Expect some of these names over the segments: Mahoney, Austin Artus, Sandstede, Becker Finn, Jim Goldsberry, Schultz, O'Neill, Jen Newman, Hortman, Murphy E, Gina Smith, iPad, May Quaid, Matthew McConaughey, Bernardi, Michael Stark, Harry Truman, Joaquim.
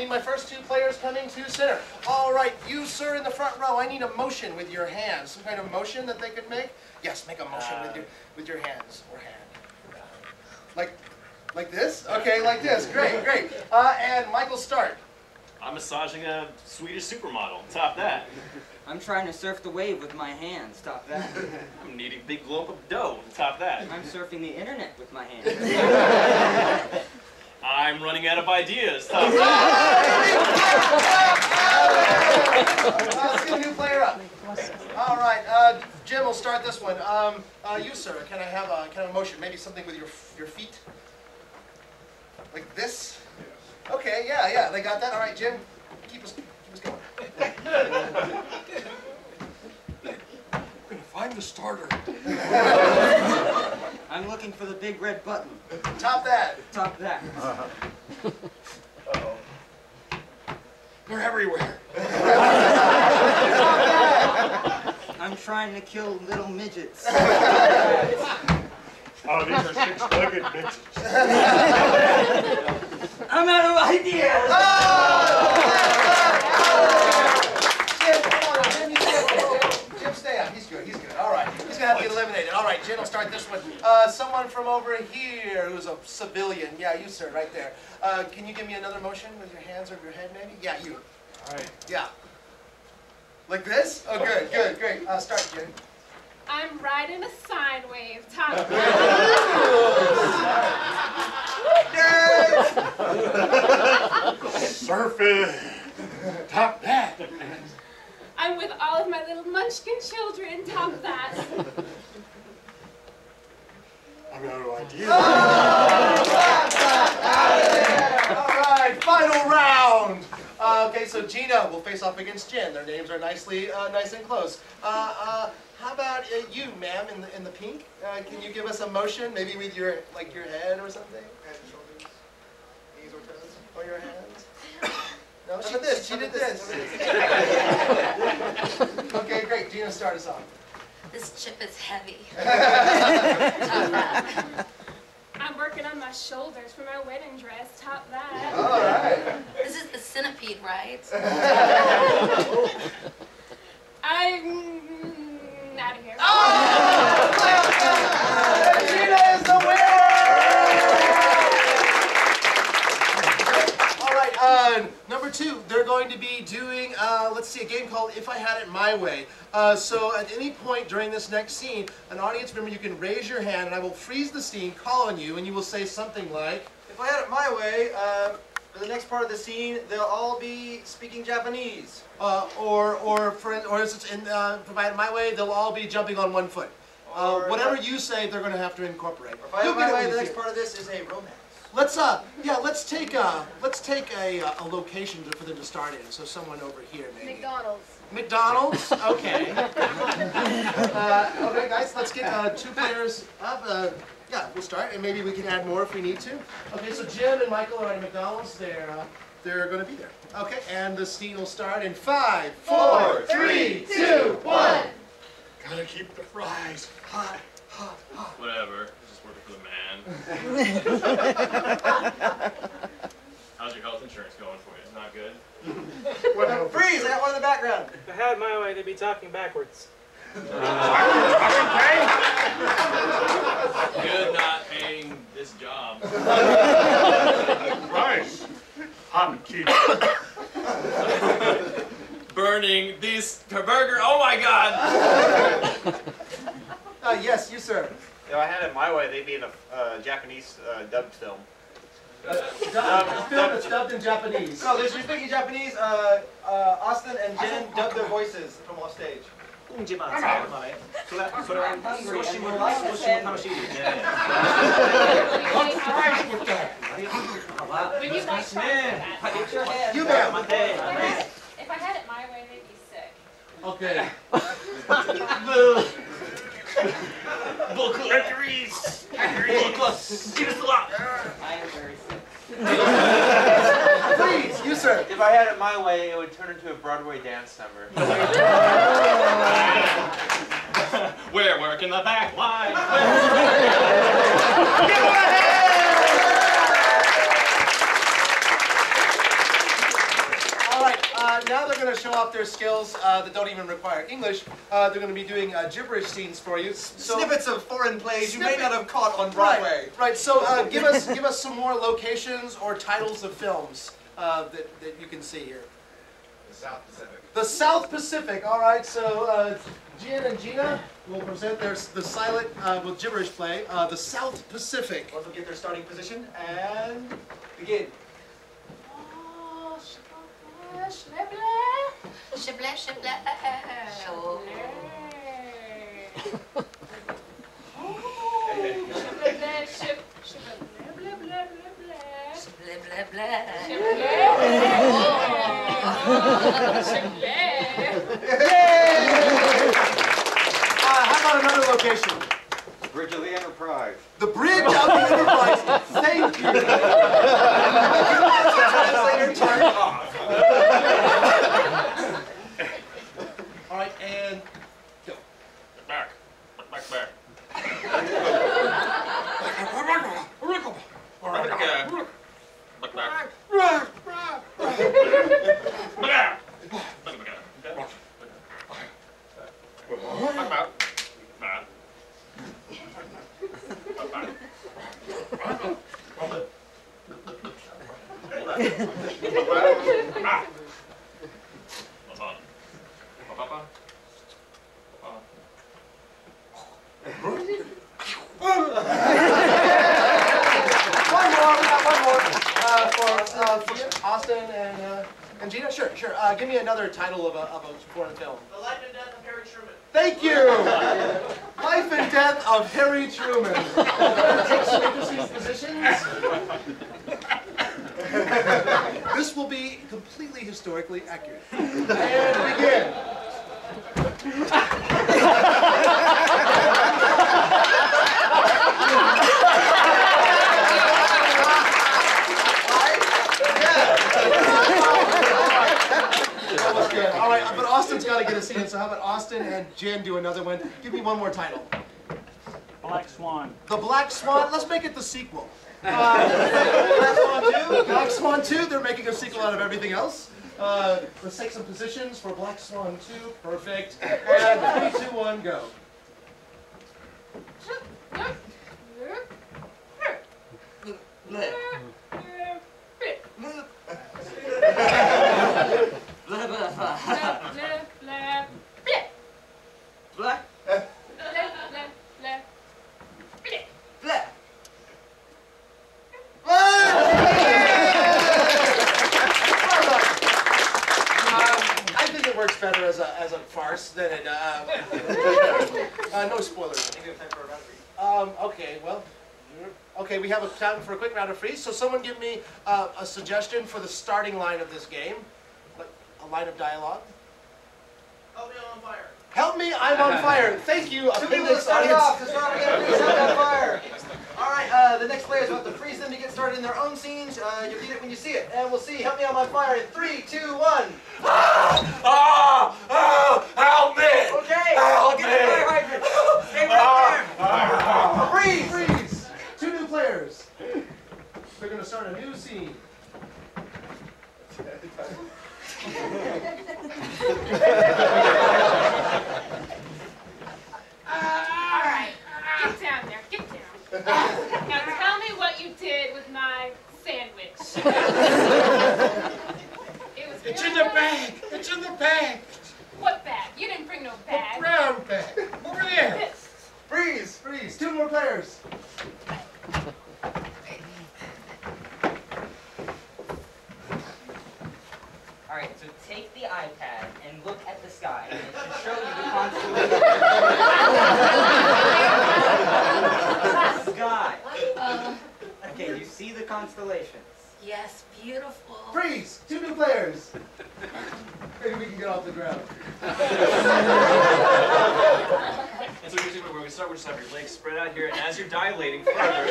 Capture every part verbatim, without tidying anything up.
need my first two players coming to center. All right, you, sir, in the front row, I need a motion with your hands. Some kind of motion that they could make? Yes, make a motion uh, with your with your hands or hand. Like, like this? Okay, like this. Great, great. Uh, and Michael Stark. I'm massaging a Swedish supermodel. Top that. I'm trying to surf the wave with my hands. Top that. I'm kneading a big lump of dough. Top that. I'm surfing the internet with my hands. I'm running out of ideas. Top that. uh, let's get a new player up. All right, uh, Jim will start this one. Um, uh, you, sir, can I have a kind of motion? Maybe something with your your feet, like this. Okay, yeah, yeah, they got that. All right, Jim, keep us, keep us going. If I'm the starter. I'm looking for the big red button. Top that. Top that. Uh-huh. Uh-oh. They're everywhere. Top that. I'm trying to kill little midgets. Oh, these are six-legged bitches. I'm out of ideas! Oh! Jim, come on, Jim, you stay up. Jim, stay up. He's good, he's good. All right. He's going to have to get eliminated. All right, Jim will start this one. Uh, someone from over here who's a civilian. Yeah, you, sir, right there. Uh, can you give me another motion with your hands or your head, maybe? Yeah, you. All right. Yeah. Like this? Oh, good, good, great. Uh, start, Jim. I'm riding a sine wave. Top that. Surfing. Top that. I'm with all of my little munchkin children. Top that. I've got no idea. Oh, all right, final round. Uh, okay, so Gina will face off against Jen. Their names are nicely, uh, nice and close. Uh, uh, How about uh, you, ma'am, in the in the pink? Uh, can you give us a motion, maybe with your like your head or something? Head and shoulders, knees or toes, or your hands? No, she did this. She did this. Okay, great. Gina, start us off. This chip is heavy. Top that. I'm working on my shoulders for my wedding dress. Top that. All right. This is the centipede, right? I'm. Out of here. Oh! And Gina is the winner! All right, uh, number two, they're going to be doing, uh, let's see, a game called If I Had It My Way. Uh, so at any point during this next scene, an audience member, you can raise your hand and I will freeze the scene, call on you, and you will say something like, if I had it my way, uh, for the next part of the scene, they'll all be speaking Japanese. Uh, or, or, for, or as it's in, uh, provided my way, they'll all be jumping on one foot. Uh, whatever you say, they're going to have to incorporate. Or if I have my way, the next part of this is a romance. Let's uh, yeah, let's take a, let's take a, a location to, for them to start in. So someone over here, maybe. McDonald's. McDonald's. Okay. uh, okay, guys, let's get uh, two players up. Uh, Yeah, we'll start, and maybe we can add more if we need to. Okay, so Jim and Michael are at McDonald's. They're, uh, they're going to be there. Okay, and the scene will start in five, four, three, two, one. Gotta keep the fries hot, hot, hot. Whatever. I'm just working for the man. How's your health insurance going for you? It's not good? Well, freeze! I got one in the background. If I had my way, they'd be talking backwards. Uh, Good not paying this job. Price. Hot and cheap. Burning this burger. Oh my God. Uh, yes, you, sir. If I had it my way, they'd be in a uh, Japanese uh, dubbed film. Uh, dubbed, uh, film dubbed, dubbed in Japanese. No, they're speaking Japanese. Uh, uh, Austin and Jen dubbed their voices from off stage. If I had it my way, they'd be sick. Okay. I am very sick. Please, you, sir. If I had it my way, it would turn into a Broadway dance number. We're working the back line. Give it a hand! now they're going to show off their skills uh, that don't even require English. Uh, they're going to be doing uh, gibberish scenes for you. So, snippets of foreign plays snippet. you may not have caught on Broadway. Right, right. So uh, give us give us some more locations or titles of films uh, that, that you can see here. The South Pacific. The South Pacific. All right, so uh, Jen and Gina will present their the silent uh, with gibberish play, uh, The South Pacific. Let's get their starting position and begin. How about another location? The Bridge of the Enterprise. The Bridge of the Enterprise. Thank you. Translator turned off. All right, and go. Back, back, back. All right, again. Back, back. Back, back. Back, Uh, give me another title of a, of a foreign film. The Life and Death of Harry Truman. Thank you! Life and Death of Harry Truman. Take positions. This will be completely historically accurate. And begin. All right, but Austin's got to get a scene, so how about Austin and Jen do another one? Give me one more title. Black Swan. The Black Swan? Let's make it the sequel. Uh, Black Swan two? Black Swan two, they're making a sequel out of everything else. Uh, let's take some positions for Black Swan two. Perfect. And three, two, one, go. Than it, uh, uh, no spoilers. Um, okay, well, okay, we have a time for a quick round of freeze. So someone give me uh, a suggestion for the starting line of this game, like a line of dialogue. Help me, I'm on fire. Help me, I'm on fire. Thank you. Two people to start it off, because we're not going to be on fire. All right, uh, the next players will have to freeze them to get started in their own scenes. Uh, you'll need it when you see it, and we'll see. Help me, I'm on fire in three, two, one. Ah! Ah! Ah! Help me! Okay, help get me. The fire hydrant. Stay right ah, there. Ah, freeze! Freeze! Two new players. They're going to start a new scene. Now tell me what you did with my sandwich. It was it's in the bag. It's in the bag. What bag? You didn't bring no bag. A brown bag. Over there. Freeze. Freeze. Two more players. All right, so take the iPad and look at the sky. It should show you the constellation. God. Uh, okay, you see the constellations. Yes, beautiful. Freeze! Two new players. Maybe we can get off the ground. That's what we do when we start. We just have your legs spread out here, and as you're dilating further.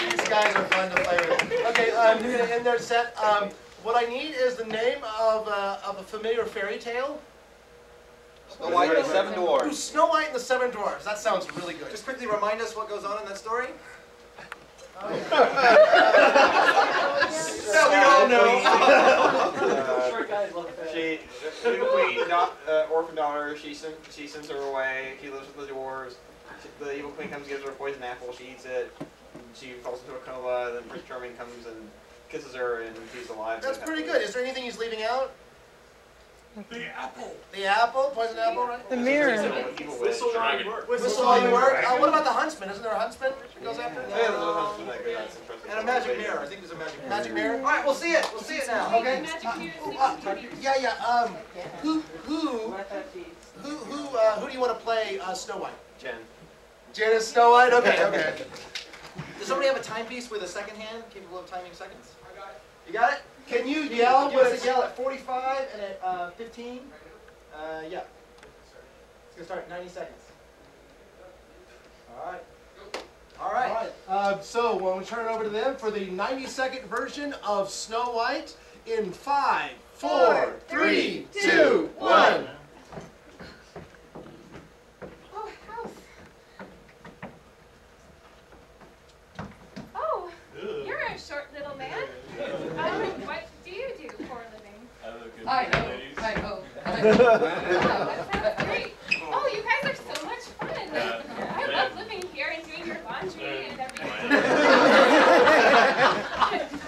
These guys are fun to play with. Okay, I'm going to end their set. Um, what I need is the name of uh, of a familiar fairy tale. Snow White and the Seven Dwarfs. Ooh, Snow White and the Seven Dwarfs. That sounds really good. Just quickly remind us what goes on in that story. That we all know. Short guys love that. She, we not uh, orphan daughter. She send, she sends her away. She lives with the dwarves. She, the evil queen comes, and gives her a poison apple. She eats it. She falls into a coma. Then Prince Charming comes and kisses her, and she's alive. That's pretty good. Is there anything he's leaving out? The apple. The apple? Poison apple, right? The mirror. Whistle while you work. Whistle while you work. Uh, what about the huntsman? Isn't there a huntsman that goes after it? Yeah, there's a huntsman that goes after it. And a magic mirror. I think there's a magic mirror. Magic mirror? All right, we'll see it. We'll see it now, okay? Yeah, yeah. Um, who, who, who, who, uh, who do you want to play uh, Snow White? Jen. Jen is Snow White? Okay, okay. Does somebody have a timepiece with a second hand capable of timing seconds? I got it. You got it? Can you yell? What does it yell at? forty-five and at uh, fifteen? Uh, yeah. It's going to start at ninety seconds. All right. All right. All right. Uh, so we'll we turn it over to them for the ninety second version of Snow White in five, four, three, two, one. Oh, house. Oh, you're a short little man. Um, what do you do for a living? I look at I know, ladies. I know. I know. Oh, that sounds great. Oh, you guys are so much fun. Uh, I love living here and doing your laundry and everything.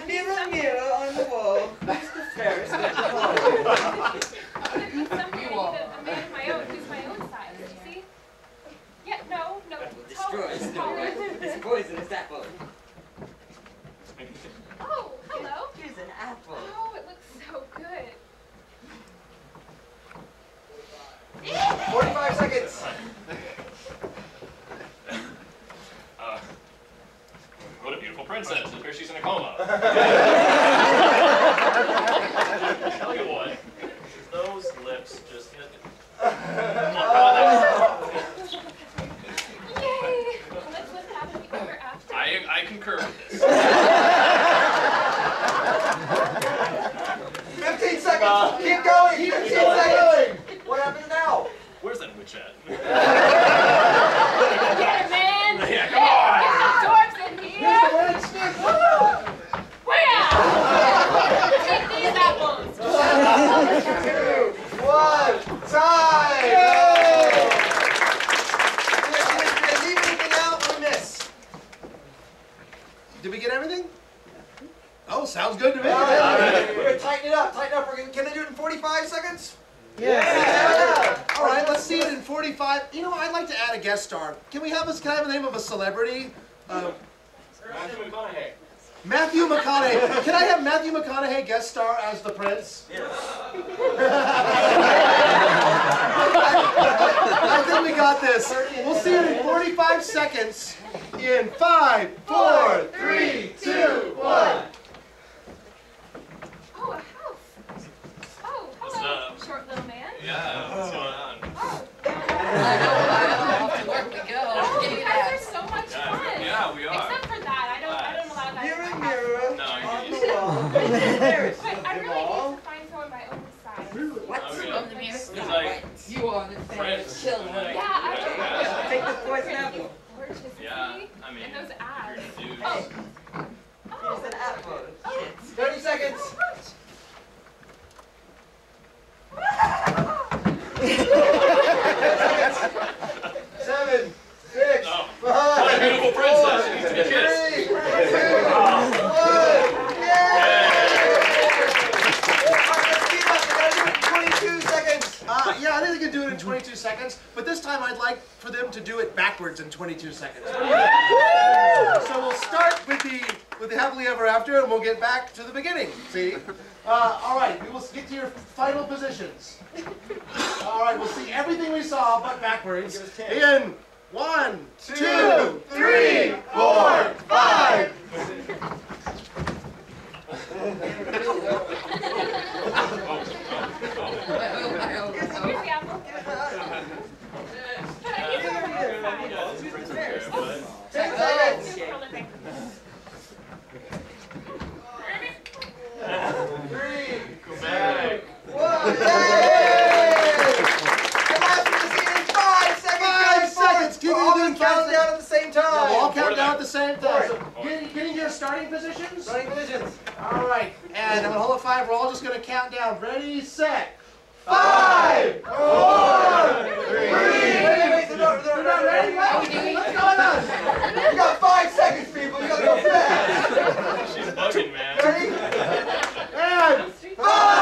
Mirror, mirror on the wall. Who's the fairest of them all? Somebody, a man of my own, who's my own size, you see? Yeah, no, no. Destroys no right? It's poisonous apple. Oh, hello. Here's an apple. Oh, it looks so good. forty-five seconds. Uh, what a beautiful princess. It appears she's in a coma. Tell you what, those lips just hit me. Oh my God. Yay. Let's live happily ever after. I, I concur with this. Uh, keep going! Keep going! Keep going! What happens now? Where's that witch at? Get her, man! Yeah, come on! Get the dwarves in here! Where's the witch? Woo! Where? Take these apples! two, one, time! Yay! Leave anything out, we miss. Did we get everything? Oh, sounds good to me. All right, all right. We're going to tighten it up. Tighten up. We're gonna, can they do it in forty-five seconds? Yeah. Yeah. All right, let's see it in forty-five. You know, I'd like to add a guest star. Can we have us? Can I have the name of a celebrity? Uh, Matthew McConaughey. Matthew McConaughey. Can I have Matthew McConaughey guest star as the prince? Yes. I, I think we got this. We'll see it in forty-five seconds. In five, four, three, two, one. Oh, a house. Oh, hello, short little man. Yeah, what's going on? Oh, I know, I know, off to work we go. Oh, you guys are so much yeah, fun. Yeah, we are. Except for that, I don't, I don't allow that. Mirror, mirror, no, on the wall. But I really need to find someone my own size. What's oh, yeah. on the mirror? It's like you on the sandwich, children. Like, yeah, I take the poison apple. Yeah, I mean, and those abs. Oh. Oh. Here's an apple. Oh. thirty seconds. Seven, six, oh. five, what a beautiful princess. She needs to be kissed. Three, two, one. Yay! twenty-two seconds. Uh, yeah, I think they can do it in twenty-two seconds, but this time I'd like for them to do it backwards in twenty-two seconds. So we'll start with the with the happily ever after, and we'll get back to the beginning. See? Uh, all right, we will get to your final positions. All right, we'll see everything we saw but backwards. In one, two, three, four, five. Five seconds. Can we all count down at the same time? Yeah, we'll all count down at the same time. So, get, get running positions? Running positions. All right. And I'm going to hold a five. We're all just going to count down. Ready, set. Five, four, three. Wait, wait, wait. They're not, they're not ready. What's going on? You got five seconds, people. You got to go fast. She's bugging, man. Ready? And five.